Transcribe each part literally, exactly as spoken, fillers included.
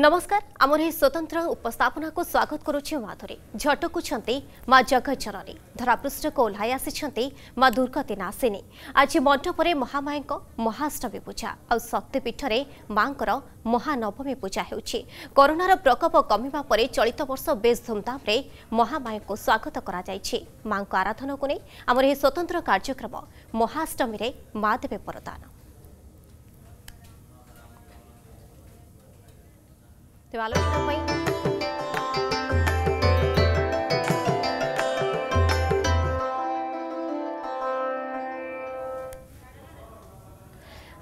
नमस्कार आमर यह स्वतंत्र उपस्थापना को स्वागत करुच्चे माधुरी झटकुंट माँ जगत जननी धरापृष्ठ को ओह्लाई आसी माँ दुर्गति नाशिनी आज मंडपर महामाय महाअष्टमी पूजा आ शक्तिपीठ माँ महानवमी पूजा होरोनार प्रकोप कमिवा पर चलित वर्ष बेस धूमधामे महामाय को स्वागत कर आराधना को नहीं आमर यह स्वतंत्र कार्यक्रम महाअष्टमी माँ देवे वरदान तो आलोचना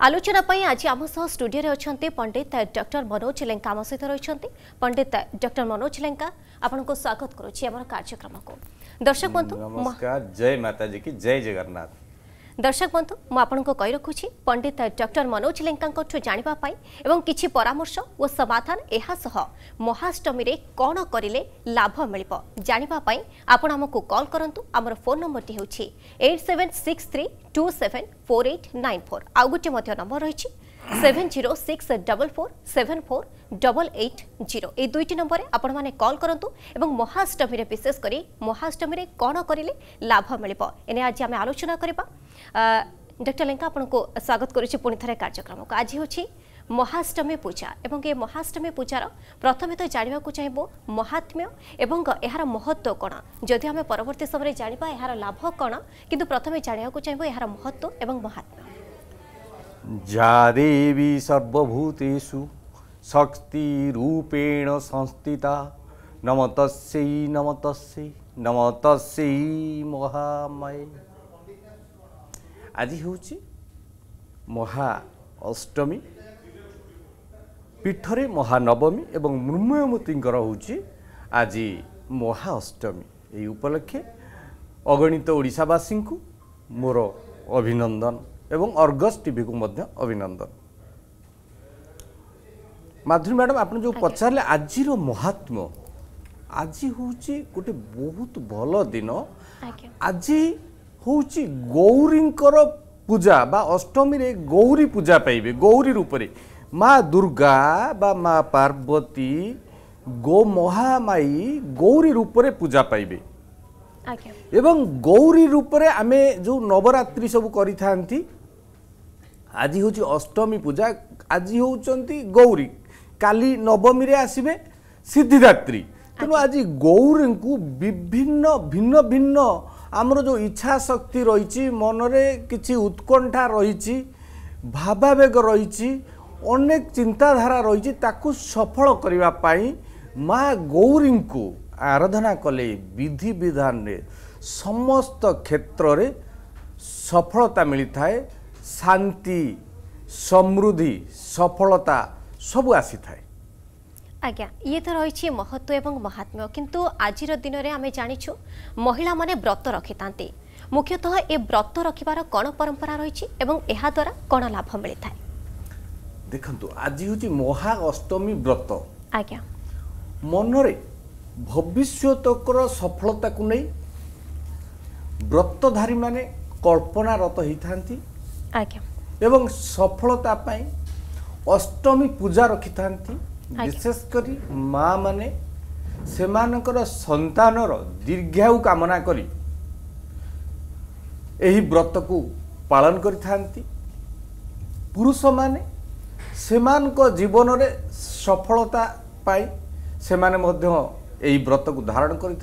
आलोचना आज आम सह स्टूडियो अच्छा पंडित डॉक्टर मनोज लेंका आम सहित रही पंडित डॉक्टर मनोज लेंका आपण को स्वागत करुच्चर कार्यक्रम को दर्शक बंधु नमस्कार जय माता जी की जय जगन्नाथ दर्शक बंधु मुझे आपको कही रखुच्छी पंडित डॉक्टर मनोज लेंका जानापी एवं किसी परामर्श और समाधान यासह महाअष्टमी कौन करें लाभ मिल जानापी आपण आमको कॉल करंतु आमर फोन नंबर टी हो eight seven six three two seven four eight nine four आउ गोटे नंबर रही seven zero six double four seven four double eight zero ये दुईट नंबर आपण मैंने कॉल करंतु एवं महाअष्टमी विशेषकर महाअष्टमी कौन करें लाभ मिल एने आज आम आलोचना करवा डॉक्टर लेंका आपको स्वागत करुच्चे पुणि थे कार्यक्रम को आज हूँ महाअष्टमी पूजा एवं ये महाअष्टमी पूजार प्रथमे तो जानवा चाहबू महात्म्य एवं यार महत्व कौन जदि आम परवर्त समय जाना यार लाभ कौन किंतु प्रथमे जानवा चाहबू यार महत्व एवं महात्म्य जा देवी सर्वभूतेषु शक्ति रूपेण संस्थिता नमतस्यै नमतस्यै नमतस्यै महामाये। आज हूँ महा अष्टमी पीठरे महानवमी एवं मृण्मयमूर्ति हूँ आज महाअष्टमी ये उपलक्षे अगणित ओडिशावासी को मोर अभिनंदन एवं अर्गस टीवी को मध्य अभिनंदन। माधुरी मैडम आपने जो पचारे आज महात्म्य आज हूँ गोटे बहुत भल दिन आज हूँ गौरी पूजा बा अष्टमी रे गौरी पूजा पाइबे गौरी रूप रे माँ दुर्गा बा माँ पार्वती गो महामाई गौरी रूप रे पूजा पाइबे एवं गौरी रूप रे आमे जो नवरात्रि सब करी थांती आज हूँ अष्टमी पूजा आज हूँ गौरी काली नवमी आसबे सिद्धिदात्री तेणु आज गौरी को विभिन्न भिन्न भिन्न आमर जो इच्छा शक्ति रही मनरे किसी उत्कंठा रही भावावेग रही अनेक चिंताधारा रही ताकू सफल करने माँ गौरी को आराधना कले विधि विधान रे समस्त क्षेत्र रे सफलता मिलता है शांति समृद्धि सफलता सब आसी थाए। आज्ञा ये तो रही महत्व एवं महात्म्य किंतु आज दिन में आम जाचु महिला माने व्रत रखि था मुख्यतः ये व्रत रखिबार कौन परंपरा रही एवं यह द्वारा कौन लाभ मिलता है। देखंतु आज हूँ महाअष्टमी व्रत आज्ञा मनरे भविष्यतकर सफलता को नहीं व्रतधारी माने कल्पनारत होती एवं सफलता पाई अष्टमी पूजा रखि था विशेषकर माँ माने से मानकर संतानर दीर्घायु कामना करी एही व्रत को पालन करि थांती पुरुष माने से मानकर जीवन रे सफलता पाई से माने मध्य यही व्रत को धारण करि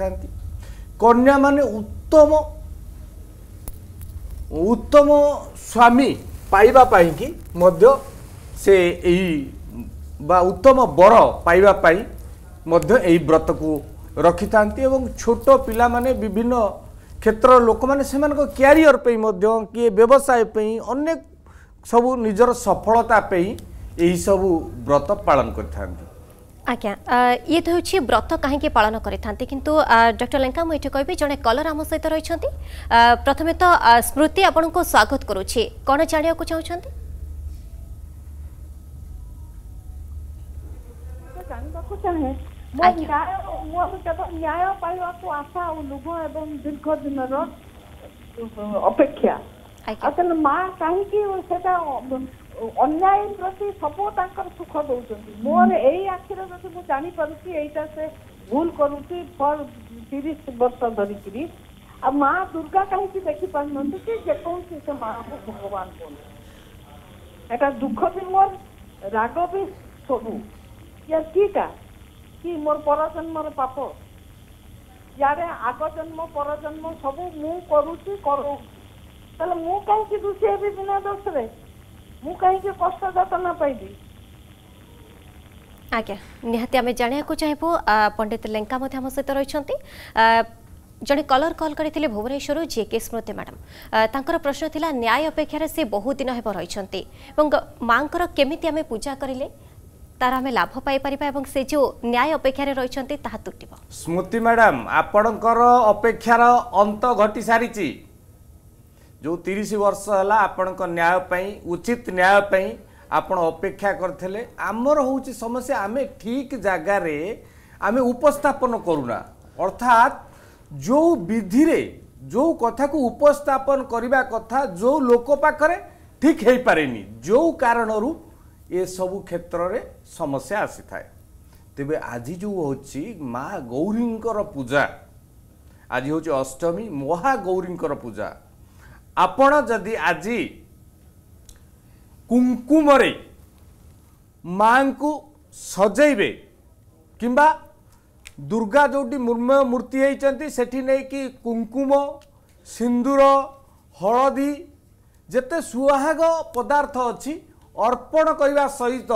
कन्या माने उत्तम उत्तम स्वामी पाइबा पाई की मध्य से यही बा उत्तम बर पाइबा पाई मध्य यही व्रत को रखि था एवं छोट पिला माने विभिन्न क्षेत्र लोक माने सेमान को कैरियर पे मध्य किए व्यवसाय पे अनेक सब निजर सफलता पे यही सब व्रत पालन करि थांती। आज्ञा ये तो हूँ व्रत कहीं पालन करते किंतु डॉक्टर लेंका मुझे कह जड़े कलर आम सहित रही प्रथम तो स्मृति आपण को स्वागत करुच्छे कौन जाना चाहते चाहे न्याय आशा लोभ एवं दीर्घ दिन अपेक्षा माँ कहीं अन्याय प्रति सबू तांकर सुख दौरान मोर यही आखिर जो मुझे जानीपी यहीटा से भूल करुच्ची फर तीस वर्ष धरिकी आ माँ दुर्गा कहीं देखिपार जेकोसी से माँ को भगवान कहते एटा दुख भी मोर राग भी सबू या किटा कि मोर पर जन्मर पाप यारे आग जन्म पर जन्म सबू मु करुच्ची करो तले मु कहीं दूसरे भी बिना दोष रे मु कहीं के कष्ट जतना पाइबी आज्ञा निहाती आम जानाकू चाहबू पंडित लेंका आम सहित रही जड़े कलर कल करते भुवनेश्वर जे के स्मृति मैडम तांकर प्रश्न थिला न्याय अपेक्षा से बहुत दिन हेब रही मांकर केमिति आम पूजा करें तार आम लाभ पाइपर से जो न्याय अपेक्षा रही तुट स्मृति मैडम आपणकर अपेक्षार अंत घटी सारी जो तीस वर्ष है आपण न्याय उचित न्याय आपण अपेक्षा करते आमर हूँ समस्या आम ठीक जगार आम उपस्थापन करूना अर्थात जो विधि रे जो कथा को उपस्थापन करने कथा जो लोक पाखे ठीक हो पारे जो कारण ये सब क्षेत्र रे समस्या आसी थाए तेबे आज जो होची माँ गौरींकर पूजा आज होची अष्टमी महागौरींकर पूजा आपण जदि आज कुंकुम माँ को सजेबे किंबा दुर्गा जोटी मुर्मय मूर्ति होती से नहीं कि कुंकुम सिंदूर हलदी जेते सुहाग पदार्थ अच्छी अर्पण करने सहित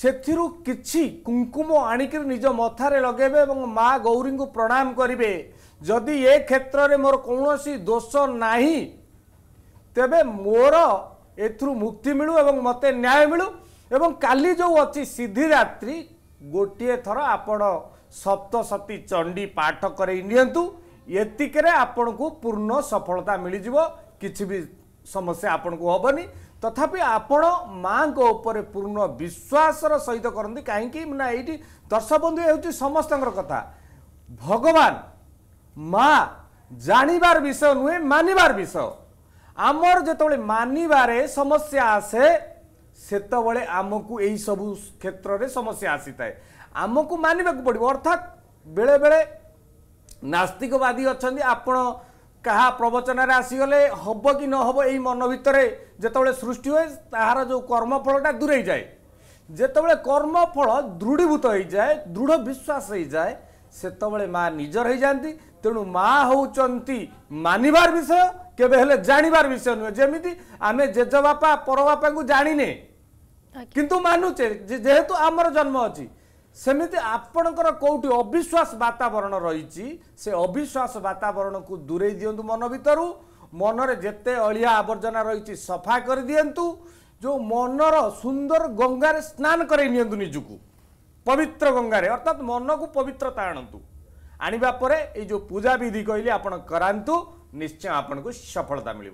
से कि कुंकुम आणिक निज मथारे लगेबे और माँ गौरी को प्रणाम करेंगे जदि ये क्षेत्र में मोर कौन सी दोष ना तेबे मोर एथरू मुक्ति मिलू एवं मते न्याय मिलू एवं काली जो अच्छी सिद्धिरात्रि गोटे थर आपण सप्तशती चंडी पाठ करें नितिकरे आपण को पूर्ण सफलता मिल किसी भी समस्या आपण को हेनी तथापि आपण माँ को ऊपर पूर्ण विश्वास सहित करती कहीं ना ये दर्शक बंधु हूँ समस्त कथा भगवान माँ जानिबार विषय नुहे मानिबार विषय आमर जो मानवे समस्या आसे से आमको यही सब क्षेत्र में समस्या आसी थाए आमको मानवा को पड़ो अर्थात बेले बेले नास्तिकवादी अच्छा आपण क्या प्रवचन आसीगले हम कि न हम यही मन भितर जो सृष्टि हुए तार जो कर्मफलटा दूरे जाए जितेबाला कर्मफल दृढ़ीभूत हो जाए दृढ़ विश्वास हो जाए से माँ निजर हो जाती तेणु माँ होती मानवार विषय केवे जानिबार विषय नुहे जमी आम जेजबापा परबापा को जाने किंतु मानुचे जेहेतु आमर जन्म अच्छी सेमती आपणकर कौटी अविश्वास वातावरण रही से अविश्वास वातावरण को दूरे दिंतु मन भितर मनरे जेते अलिया आवर्जना रही सफा कर दिंतु जो मनर सुंदर गंगार स्नान कर निजुक पवित्र गंगार अर्थात मन को पवित्रता आणतु आणवापर ये जो पूजा विधि कहली आप करातु निश्चय आपन को सफलता मिल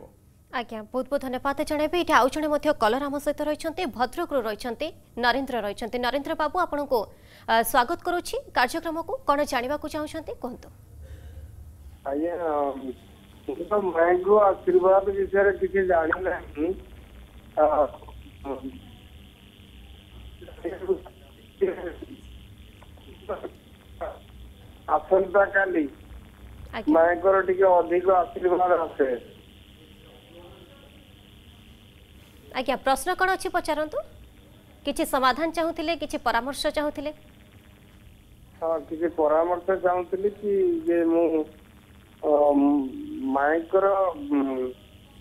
आज्ञा बहुत बहुत धन्यवाद जनइबी ये आउ जे कलर आम सहित रही भद्रक रही नरेन्द्र रही नरेन्द्र बाबू आपण को स्वागत करुच्ची कार्यक्रम को कौन जानवा चाहते कहतु आज्ञा मैं आशीर्वाद विषय किसी जानी ना आसंता काली मायंकर टिके अधिक आशीर्वाद आसे आज्ञा प्रश्न कौन अच्छी पचारतु किसी समाधान चाहूले किसी परामर्श चाहूले हाँ किसी परामर्श चाहूली कि ये मु मायंकर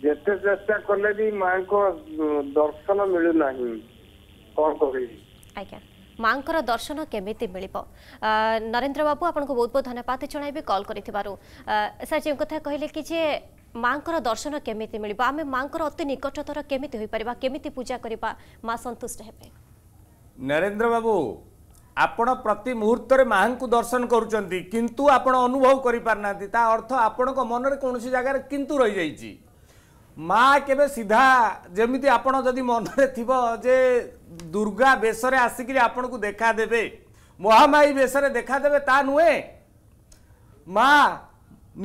जेते चेष्टा कले भी माँ को दर्शन मिलूना कौन कह आज्ञा मांकर दर्शन केमिति मिलिबो नरेंद्र बाबू आपनको बहुत बहुत धन्यवाद जणाइबे कॉल करिथिबारो सर जे कथा कहले कि जे मांकर दर्शन केमिति मिलिबो आमे मांकर अति निकटतर केमिति होई परिबा केमिति पूजा करिबा मां संतुष्ट हेबे नरेंद्र बाबू आपण प्रति मुहूर्त रे मां को दर्शन करूचंती किंतु आपण अनुभव करि पारनाती ता अर्थ आपनको मन रे कोनोसी जगह किंतु रहि जाईची माँ केबे सीधा जमीती आपण जदि मन रे थिबो जे दुर्गा बेस रे आसिकरी आपण को देखा देबे महामाई बेस रे देखा देबे ता नुए माँ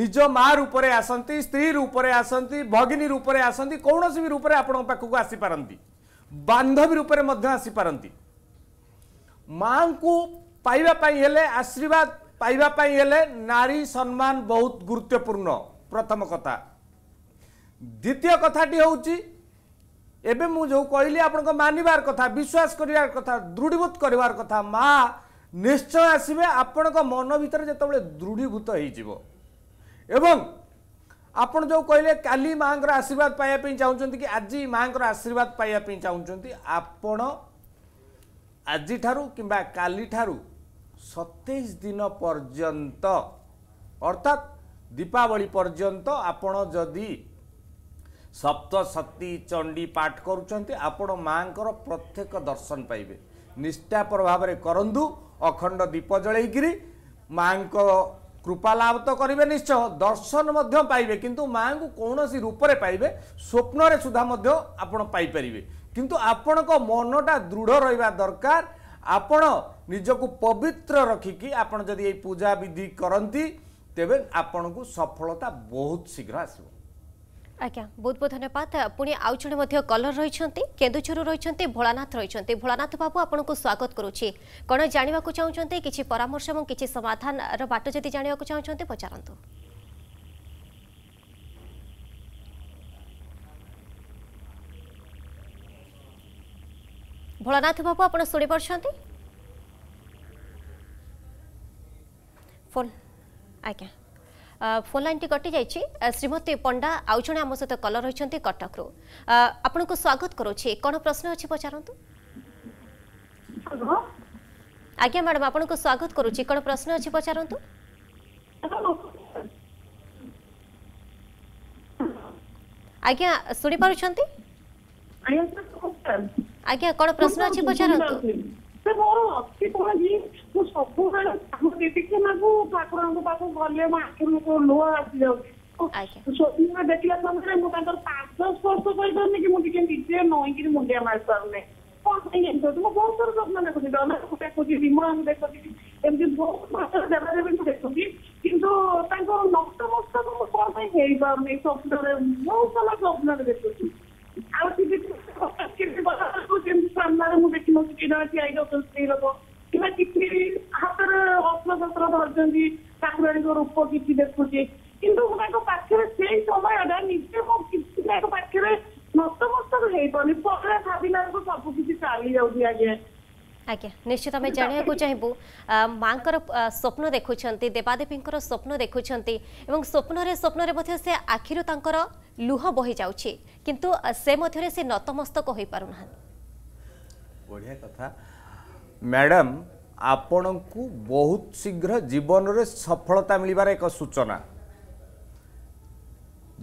निज माँ रूप रे आसंती स्त्री रूप रे आसंती भगिनी रूप रे आसंती कोनोसी भी रूप रे आपण पाखु को आसी पारंती बांधवी रूप में आसीपारती माँ को पाइबापी आशीर्वाद पाइबापी नारी सम्मान बहुत गुरुत्वपूर्ण प्रथम कथा। द्वितीय कथाटी हूँ एबे मु जो कहली आपनको मानिबार कथा विश्वास करिवार कथा दृढ़ीभूत करिवार कथा माँ निश्चय आसबे आपनको मन भीतर जेतबे दृढ़ीभूत हो एवं आपण जो कहले काली माँ आशीर्वाद पाइबा चाहते कि आज माँ आशीर्वाद पाइबा चाहते आपण आज ठारू किंबा काली ठारू सत्ताईस दिन पर्यंत अर्थात दीपावली पर्यंत आपण जदि सप्तशती चंडी पाठ करुँच आपण माँर प्रत्येक दर्शन पाइबे। निष्ठा प्रभाव में करूँ अखंड दीप जलैकि माँ कृपा लाभ तो करेंगे निश्चय दर्शन मध्य पाइबे किंतु माँ को कौन सी रूप में पाइबे स्वप्न सुधा आपण पाइपर किंतु आपण को मनटा दृढ़ रहा दरकार। आपण निजक पवित्र रखिकी आपण जदि ये पूजा विधि करती तेबे आपण को सफलता बहुत शीघ्र आसब। आज्ञा बहुत बहुत धन्यवाद। पुणी आउ जड़े कलर रही केन्दुर रही भोलानाथ रही भोलानाथ बाबू आपन को स्वागत करुच्ची कौन जानवाक चाहते किसी परामर्श और किसी समाधान बाट जदि जानवाक चाहते पचारतु। भोलानाथ बाबू आप शुणी पार्टी फोन आज्ञा फोन लाइन टी कटि जाए। श्रीमती पंडा आउ जड़े आम सहित कलर रही कटकू आपण को स्वागत करुच्छे कौन प्रश्न अच्छी पचारतु। आज्ञा मैडम आपण को स्वागत करुच्छे कौन प्रश्न अच्छी पचारतु। आज्ञा शुणी पार्टी आज्ञा कौन प्रश्न अच्छी पचारतु। देखिए निश्चित आम जानवाक चाहबू माँ स्वप्न देखुं देवादेवी स्वप्न देखुं स्वप्न स्वप्न से आखिर लुह बही जाऊे किंतु से मध्य से नतमस्तक हो पारना। बढ़िया कथा मैडम आपण को बहुत शीघ्र जीवन रे सफलता मिलबार एक सूचना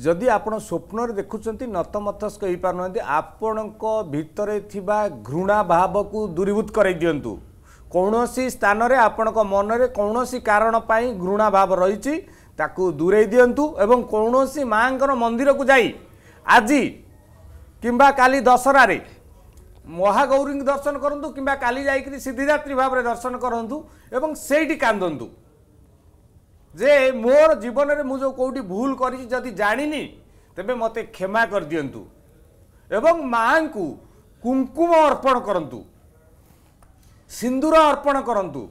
जदि आपण स्वप्न देखुंत नतमस्तक हो पारना आपण भीतर घृणा भाव को दूरीभूत कर दिंतु। कौन सी स्थान रे आपण मन रे कौन सी कारण पाई घृणा भाव रही दूरे दिंतु एवं कौन सी माँर मंदिर को जाई आज किंबा काली दशहरा रे महागौरी दर्शन करूँ कि काली जाकि सिद्धिदात्री भाव में दर्शन करूँ एवं सेठी कांदू जे मोर जीवन में मुझे कौटी भूल करी जदि जानी तेबे मते क्षमा कर दिंतु एवं माँ को कुंकुम अर्पण करूँ सिंदूर अर्पण करूँ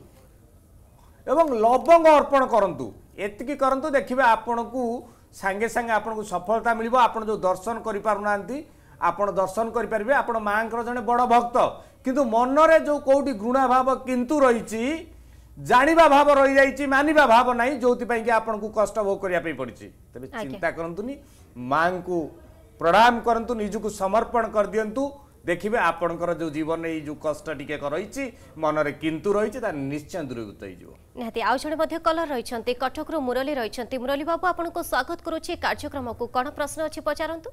एवं लवंग अर्पण करूँ एतिकी करूँ देखिए आपण को सांगे सांगे आपण को सफलता मिलिबो। आपण जो दर्शन करि पारुनांती आपण दर्शन करें आपण माँर जड़े बड़ भक्त किंतु मन रे जो कौटी घृणा भाव किंतु रही जाना भाव रही जाइए मानिबा भाव ना जो कि आपण को कष्ट भोग करने पड़ी तेज चिंता करतुनि माँ को प्रणाम करतु निजुक समर्पण कर दिंतु देखिए आपणकर जो जीवन ये जो कष्ट टिके रही मन में किंतु रही निश्चय दूरीभूत होती। आउ जड़े कलर रही कटक रु मुरली रही मुरली बाबू आपण को स्वागत करुच्चे कार्यक्रम को कौन प्रश्न अच्छी पचारतु।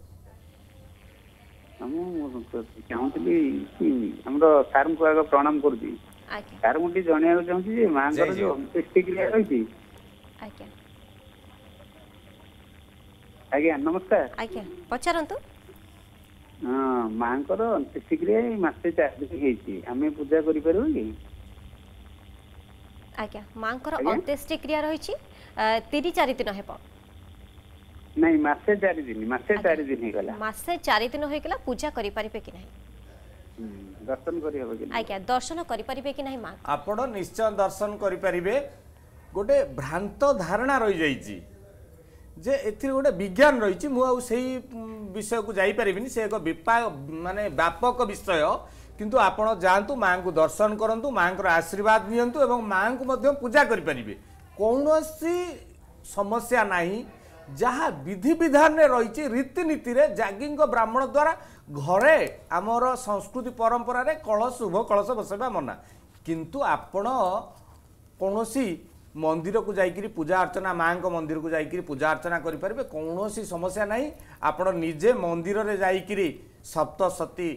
चाहूली सार आगे प्रणाम करती सार मुझे जनवाक चाहिए माँ अंत्येष्टिक्रिया रही। आज्ञा नमस्कार। आज्ञा पचारतु। हाँ माँ अंत्येष्टिक्रिया मसे चार दिन आम पूजा कर माँ अंत्येष्टिक्रिया रही तीन चार दिन है नहीं मासे चार दिन मासे चार दिन हो गला मासे चार दिन हो गला पूजा करि परिबे कि नहीं दर्शन करिबे दर्शन करिपरिबे कि नाही आपण निश्चय दर्शन करिपरिबे। गोटे भ्रांत धारणा रही जाइछि जे एतिर गोटे विज्ञान रही मु आउ सेही विषय को जापरिनी से एक विपाक माने व्यापक विषय किंतु आपण जातु माँ को दर्शन करतु माँ को आशीर्वाद नियंतु एवं माँ को मध्य पूजा करें कौनसी समस्या नहीं जहाँ विधि विधान रही रीति नीति रे जागिंग ब्राह्मण द्वारा घरे आमर संस्कृति परंपरा रे कलश शुभ कलश बसवा मना किंतु आपण कौनसी मंदिर को जाकर पूजा अर्चना माँ को मंदिर को जाकर पूजा अर्चना करें कौन सी समस्या नहीं आपण निजे मंदिर रे जाकर सप्तशती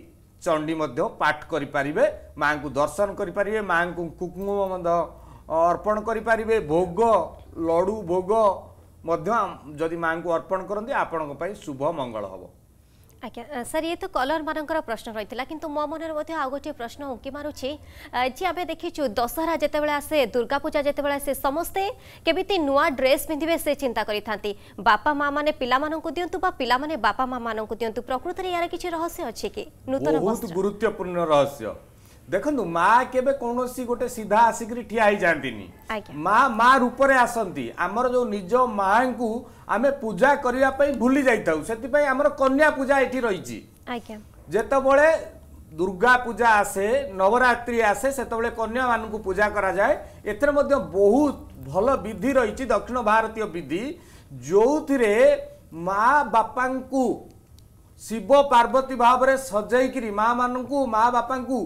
चंडी मध्य पाठ करें माँ को दर्शन करें माँ को कुकुम अर्पण करें भोग लड़ू भोग जदि माँ को अर्पण करते आपण शुभ मंगल हम। अच्छा सर ये तो कलर मानकर प्रश्न रही किंतु मो मन में आउ गोटे प्रश्न उंकी मारूची जी आम देखीचु दशहरा जिते बेला आसे दुर्गा पूजा जिते बेला आसे समस्ते केमिति नुआ ड्रेस पिंधिबे से चिंता करिथांती बापा माँ माने पिला मानंकु दियंतु बा पिला माने बापा माँ मानंकु दियंतु प्रकृत रे यार किछि रहस्य अछि कि नूतन बहुत गुरुत्वपूर्ण रहस्य देखंतु माँ केबे कोनोसी गोटे सीधा आसिकरी ठिया आइ जानतिनी माँ माँ रूप रे आसंती आमर जो निज माँ को आमे पूजा करिया पई भूली जाइथाउ सेति पई आमर कन्या पूजा एठी रहिछि आज्ञा जेतबेले दुर्गा पूजा आसे नवरात्रि आसे सेतबेले कन्या मान को पूजा करा जाय एथरे मध्ये बहुत भल विधि रहिछि दक्षिण भारतीय विधि जोथिरे माँ बापा को शिव पार्वती भाव रे सजाई करी माँ मान को माँ बापा को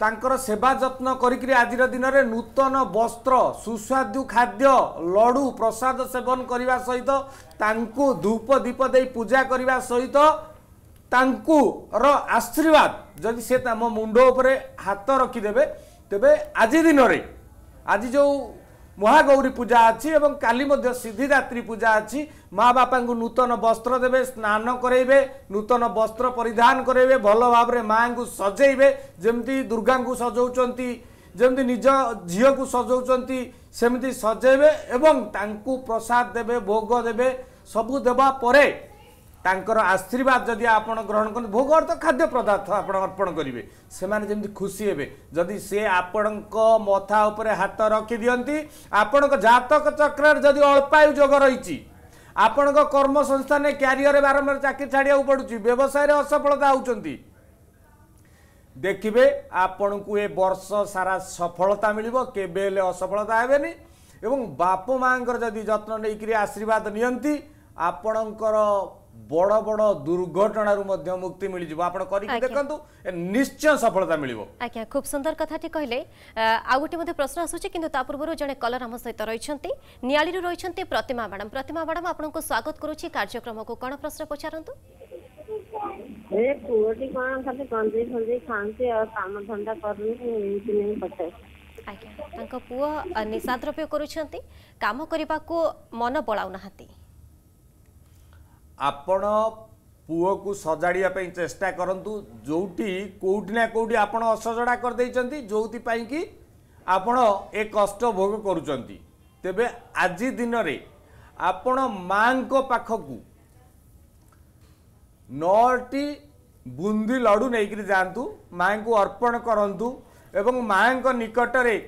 तांकर सेवा जत्न करी आज दिन में नूतन वस्त्र सुस्वादु खाद्य लड़ू प्रसाद सेवन करने सहित तांकु धूप दीप दे पूजा करने सहित तांकु रो आशीर्वाद जदि से मो मुंड उपरे हाथ रखिदेवे तेबे आज दिन में आज जो महागौरी पूजा अच्छी एवं काली मध्य सिद्धिदात्री पूजा अच्छी माँ बापा को नूतन वस्त्र देवे स्नान करेबे नूतन वस्त्र परिधान करेबे भल भाव में माँ को सजेबे जमती दुर्गा को सजाऊँगी जमती निज झील को सजाऊँगी सेमती सजेबे एवं तांकु प्रसाद देवे भोग देवे सबू देवा परे तांकर आशीर्वाद जदि आप ग्रहण कर भोग अर्थ खाद्य पदार्थ आप अर्पण करेंगे से माने जमती खुशी हे जदि से आपण मथा उपर हाथ रखी दियंती आपण जातक चक्र जदि अल्पायु जोग रही आपण कर्म संस्थान क्यारियर बारंबार चाकरी छाड़िया पड़ू व्यवसाय असफलता होती देखिए आपण को ये वर्ष सारा सफलता मिल केबे असफलता हेनी एवं बाप माँ जदि जत्न नहीं आशीर्वाद नि आपणकर बड़ बड़ दुर्घटना रु मध्य मुक्ति मिल जिवो आपण करी देखंतु निश्चय सफलता मिलिवो। आज्ञा खूब सुंदर कथाटी कहले आ गोटे मध्ये प्रश्न आसुची किंतु ता पूर्वरो जने कलर हम सहित रहिछंती नियालीरु रहिछंती प्रतिमा मैडम प्रतिमा मैडम आपनको स्वागत करूची कार्यक्रम को कोन प्रश्न पछारंतु ए पूर्ति कोन खाते कंजे फंजे खांते और काम धंधा करनी नहीं पटे। आज्ञा तांको पुओ निसाद्रप्य करूछंती काम करबा को मन बळाउ नाहती आपण पुओ को सजाड़िया चेष्टा करतु जोटी कोठिना कोठी आपण असजड़ा कर देइचंती जोति पई कि आपण एक कष्ट भोग करूचंती तेबे आज दिन रे आपण मां को पाखकू नौटी बुंदी लड़ू नहीं करी जानतु मां को अर्पण करंतु एवं मां को निकट रे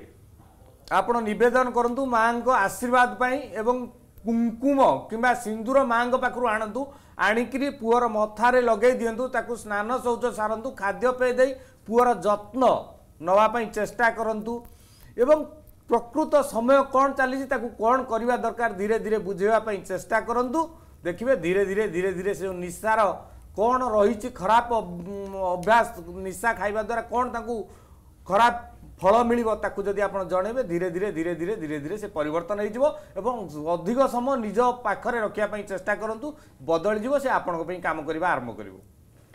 आपण निवेदन करंतु मां को आशीर्वाद पई एवं कुंकुम किंबा सिंदूर माँ पाखु आणतु आणिकी पुअर मथारे लगे दिंतु ताकू स्नान शौच सारतु खाद्य पेय दे पुअर जत्न नापी चेष्टा करतु एवं प्रकृत समय कौन चली कौन करवा दरकार धीरे धीरे बुझेवाई चेष्टा करतु देखिए धीरे धीरे धीरे धीरे से निशार कौन रही खराब अभ्यास निशा खावा द्वारा कौन ताकू खराब फल मिलिबो ताकु जदि आपण जणेबे धीरे धीरे धीरे धीरे धीरे धीरे से परिवर्तन हो जिवो एवं अधिक समय निज पाखरे रखिया पई चेष्टा करंतु बदल जिवो से आपण को पई काम करबा आरंभ करबो।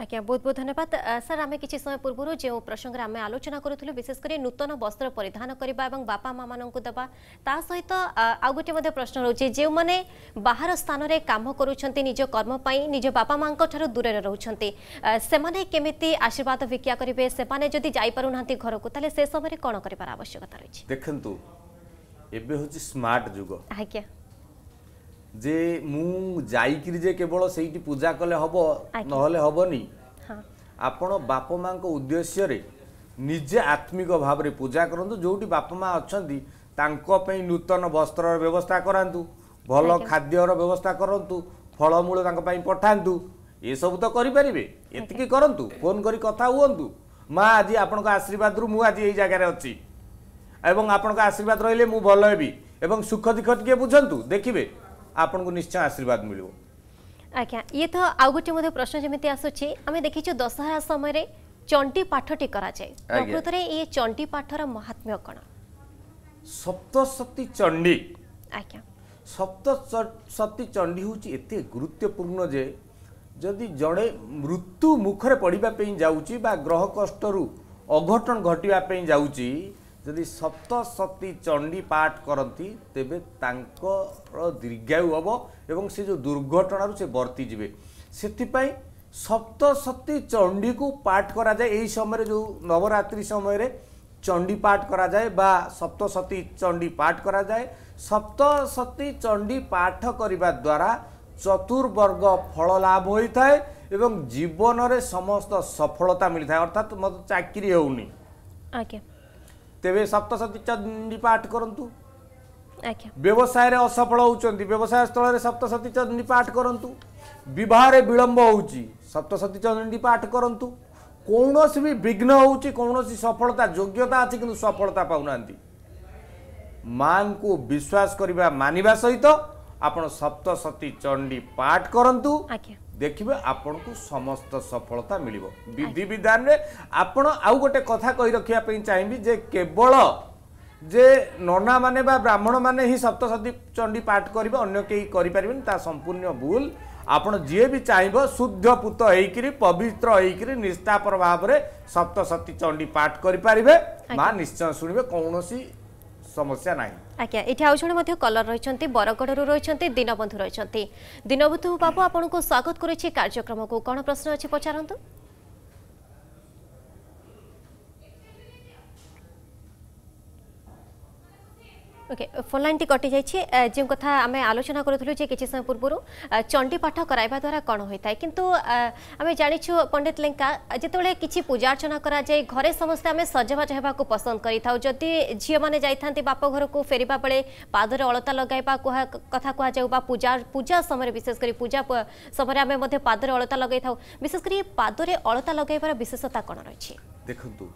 आज्ञा बहुत बहुत धन्यवाद सर आम किसी समय पूर्व जो प्रसंग में आम आलोचना करूँ विशेषकर नूतन वस्त्र परिधान करवा और बापा माँ मानक देवा ता सहित आउ गोटे प्रश्न रोचे जो मैंने बाहर स्थान में काम करुँच निज कर्मपाई निज बापा माँ ठार दूर रोचे से केमी आशीर्वाद भिक्षा करेंगे से जापारूना घर को तेल से समय कौन कर आवश्यकता रही देखु एवं हूँ स्मार्ट जुग आज्ञा जे मुझे केवल से पूजा कले हम नबनी आपण बापा माँ को उद्देश्य रे निजे आत्मिक भाव में पूजा करूँ जोटी बापा माँ अच्छा नूतन वस्त्र व्यवस्था करातु भल खाद्यर व्यवस्था करूँ फलमूल पठातु ये सब तो करें एति करूँ फोन कर कथा हूँ माँ आज आपण आशीर्वाद रु आज ये जगार अच्छी एवं आपण आशीर्वाद रे मुझे भल हेबी एवं सुख दुख टे बुझंतु देखिए आपन को निश्चय आशीर्वाद मिल आज्ञा। ये तो आउ गोटे प्रश्न जमी आसूँ आम देखी दशहरा समय चंडी पाठटी प्रकृत में ये चंडी पाठर महात्म्य कौन सप्तशती चंडी आज्ञा सप्तशती चंडी हूँ एत गुरुत्वपूर्ण जे जदि जड़े मृत्यु मुखर पड़ापी जा ग्रह कष्ट अघटन घटापी जाऊँगी जदि सप्तशती चंडी पाठ करती तेबे दीर्घायु हम एवं से जो दुर्घटना से बर्ती जीवे से सप्तशती चंडी को पाठ करा जाए यही समय जो नवरात्रि समय चंडी पाठ करा जाए बा सप्तशती चंडी पाठ करा जाए। सप्तशती चंडी पाठ करने द्वारा चतुर्वर्ग फल लाभ होता है एवं जीवन में समस्त सफलता मिलता है अर्थात मत चाकरी होनी तेरे सप्तशती चंडी पाठ करंतु व्यवसाय रे असफल होउचंती व्यवसाय स्थल रे सप्तशती चंडी पाठ करंतु विवाह रे विलंब होउची सप्तशती चंडी पाठ करंतु कोनोसी भी विघ्न होउची कोनोसी सफलता योग्यता अछि किंतु सफलता पाउनांती मान को विश्वास करबा मानिबा सहित आपण सप्तशती चंडी पाठ करंतु देखिए आपण को समस्त सफलता मिलिबो। विधि विधान रे आपण आउ गोटे कथा कहि रखिया पे चाहिबी जे केवल जे नन्ना माने बा ब्राह्मण माने ही सप्तशती चंडी पाठ करिबे अन्य केही करि परिबेन ता संपूर्ण भूल। आपण जे भी चाहिबो शुद्ध पुत हेकिरी पवित्र हेकिरी निष्ठा प्रभाव रे सप्तशती चंडी पाठ करि परिबे मां निश्चय सुनिबे कोनोसी समस्या नहीं। आज्ञा ये आज जन मध्य कलर रही बरगढ़ रही दीनबंधु रही दीनबंधु बाबू आपन को स्वागत करे कार्यक्रम को कौन प्रश्न अच्छे पचारंतु ओके फोन लाइन टी कटि जाए जो कथा आम आलोचना करूँ कि समय पूर्व चंडी पाठ कराइबा द्वारा कौन होता है किंतु आम जानीचु पंडित लेंका जिते कि पूजा अर्चना कराए घरे समस्ते आम सजबाज होगा पसंद करें जदि झी मैंने जाती बाप घर को फेर बेले पादर अलता लगैवा कथा कह पूजा पूजा समय विशेषकर पूजा समय आम पादर अलता लगे था विशेषकर ये पादर अलता लगैबार विशेषता कौन रही देखु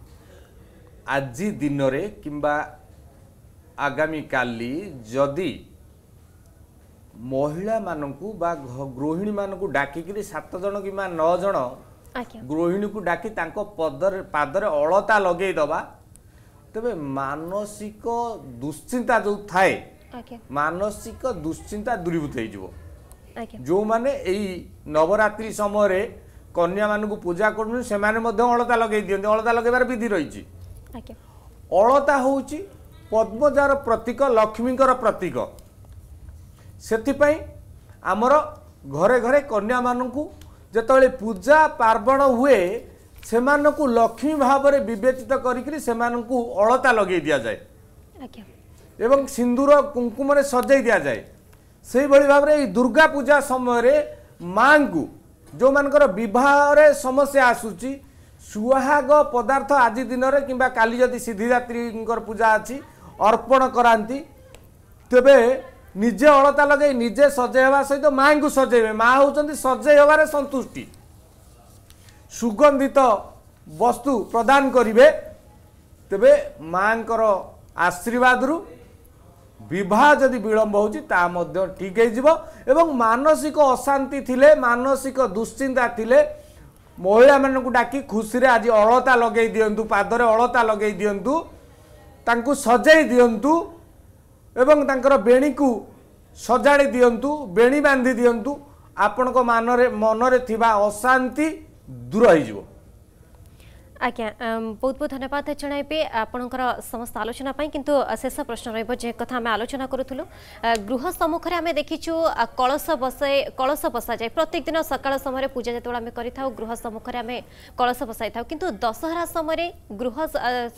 आज दिन कि आगामी काली जदि महिला मानकू बा गृहिणी मानकू डाकिकरी सात जन कि नौ जन गृहिणी को डाकी तांको पदर पादर अलता लगे दबा तबे मानसिक दुश्चिंता जो थाए मानसिक दुश्चिंता दूरीभूत हो जो माने एई नवरात्रि समय कन्या मानकू पूजा करनु से माने मध्य अलता लगे दियंते अलता लगेबार विधि रही अलता होउची पद्मजार प्रतीक लक्ष्मींकर प्रतीक सेथिपई आमर घरे घरे कन्या मानकू जेतबेले पूजा पार्वण हुए से मानकू लक्ष्मी भाव में विवेचित करिकरी से मानकू अलता लगे दिया जाए एवं सिंदूर कुंकुम रे सजाई दिया जाए। से भली भाव रे दुर्गा पूजा समय रे मां को जो मानकर विवाह रे समस्या आसुची सुहाग पदार्थ आज दिन रे किंबा काली जदि सिद्धिदात्री पूजा अच्छी अर्पण कराती तेबे निजे अलता लगे निजे सजेवा सहित माँ को सजेबे माँ होउछंती सजे होबारे संतुष्टि सुगंधित वस्तु प्रदान करिवे तेबे माँकर आशीर्वाद रु विवाह जदि विलंब होउची ता मध्य ठीक हे जिवो एवं मानसिक अशांति थिले मानसिक दुश्चिंता थिले महिला मानकू डाकी खुशी रे आज अलता लगे दियंतु पादर अलता लगे दियंतु तांकू सजाई दियंतु एवं तांकर बेणी को सजाड़ी दियंतु बेणी बांधी दियंतु आपण को मानरे मनरे थिबा अशांति दूर हो जिवो। आज्ञा बहुत बहुत धन्यवाद जनइबे आपणकर समस्त आलोचना किंतु शेष प्रश्न रही कथा आम आलोचना करूँ गृह सम्मुखें आम देखीचु कलश बसा कलश बसा जाए प्रत्येक दिन सकाल समय पूजा जितेबाला आम कर गृह सम्मुखें आम कलश बसाई था किंतु दशहरा समय गृह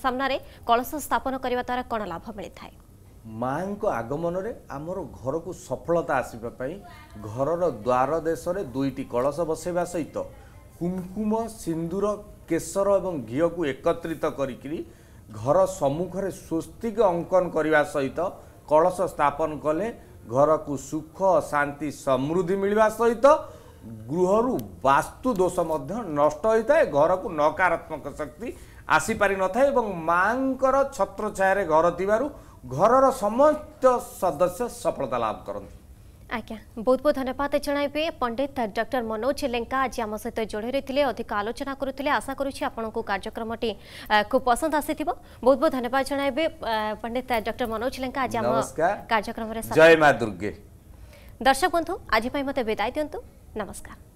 सामने कलश स्थापन करने द्वारा कौन लाभ मिलता है माँ को आगमन रे आमर घर को सफलता आसवाई घर द्वार देश दुईटी कलश बसैवा सहित कुमकुम सिंदूर केशर और घी को एकत्रित करी घर सम्मुखें स्वस्तिक अंकन करने सहित कलश स्थापन कले घर को सुख शांति समृद्धि मिलवा सहित गृहरु वास्तु दोष नष्ट होता है। घर को नकारात्मक शक्ति आसीपारी न था मांकर छत्र छाये घर थिबारु घरर समस्त सदस्य सफलता लाभ करते। आज्ञा बहुत बहुत धन्यवाद जणाइबे पंडित डॉक्टर मनोज लेंका आज आम सहित जोड़ी रही अधिक आलोचना करुले। आशा करुँच आपको कार्यक्रमटी खूब पसंद आसी। बहुत बहुत धन्यवाद जणाइबे पंडित डॉक्टर मनोज लेंका आज आम कार्यक्रम। जय माँ दुर्गे। दर्शक बंधु आज मत विदाय दिंतु। नमस्कार।